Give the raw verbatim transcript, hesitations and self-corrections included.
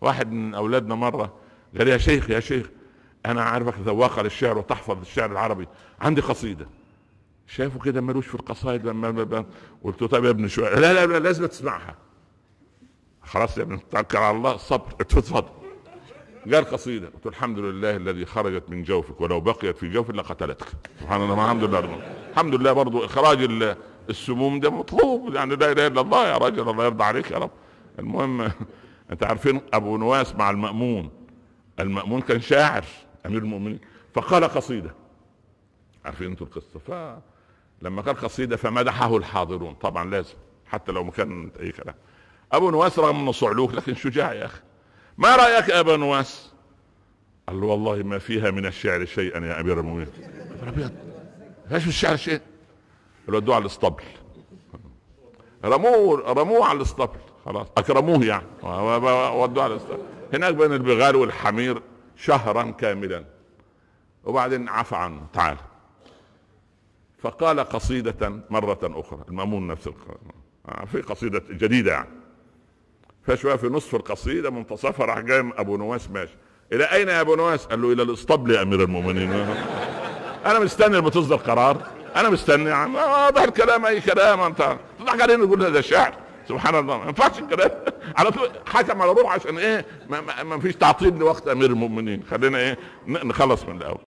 واحد من اولادنا مره قال يا شيخ يا شيخ انا عارفك ذواقه للشعر وتحفظ الشعر العربي، عندي قصيده. شافه كده مالوش في القصائد لما قلت له طيب يا ابني شويه، لا لا لا لازم تسمعها. خلاص يا ابني توكل على الله، صبر، اتفضل. قال قصيده، قلت له الحمد لله الذي خرجت من جوفك ولو بقيت في جوفك لقتلتك. سبحان الله، الحمد لله الحمد لله برضه اخراج السموم ده مطلوب، يعني لا اله الا الله يا راجل، الله يرضى عليك يا رب. المهم انت عارفين ابو نواس مع المأمون، المأمون كان شاعر امير المؤمنين، فقال قصيده. عارفين انتوا القصه. فلما قال قصيده فمدحه الحاضرون، طبعا لازم حتى لو مكان اي كلام. ابو نواس رغم انه صعلوك لكن شجاع يا اخي. ما رايك يا ابا نواس؟ قال له والله ما فيها من الشعر شيئا يا امير المؤمنين. ابيض فيهاش من الشعر شيء. قال له ودوه على الاسطبل، رموه رموه على الاسطبل، خلاص اكرموه يعني، ودوه على الاسطبل هناك بين البغال والحمير شهرا كاملا. وبعدين عفى عنه تعالى فقال قصيده مره اخرى، المأمون نفس القصيده في قصيده جديده يعني. فشويه في نصف القصيده منتصفها راح جاي ابو نواس ماشي. الى اين يا ابو نواس؟ قال له الى الاسطبل يا امير المؤمنين. انا مستني لما تصدر قرار، انا مستني يعني. واضح الكلام اي كلام، انت تضحك علينا تقول هذا شعر. سبحان الله، ما ينفعش الكلام على طول. حكم على روح عشان ايه ما, ما, ما فيش تعطيل لوقت امير المؤمنين. خلينا ايه نخلص من الاول.